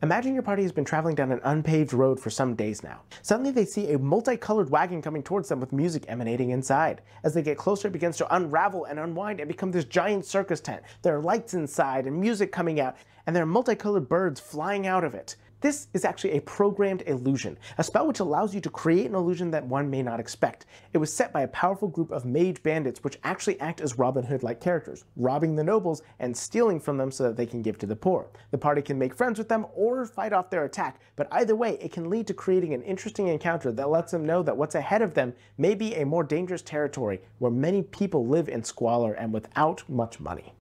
Imagine your party has been traveling down an unpaved road for some days now. Suddenly they see a multicolored wagon coming towards them with music emanating inside. As they get closer, it begins to unravel and unwind and become this giant circus tent. There are lights inside and music coming out, and there are multicolored birds flying out of it. This is actually a programmed illusion, a spell which allows you to create an illusion that one may not expect. It was set by a powerful group of mage bandits which actually act as Robin Hood-like characters, robbing the nobles and stealing from them so that they can give to the poor. The party can make friends with them or fight off their attack, but either way it can lead to creating an interesting encounter that lets them know that what's ahead of them may be a more dangerous territory where many people live in squalor and without much money.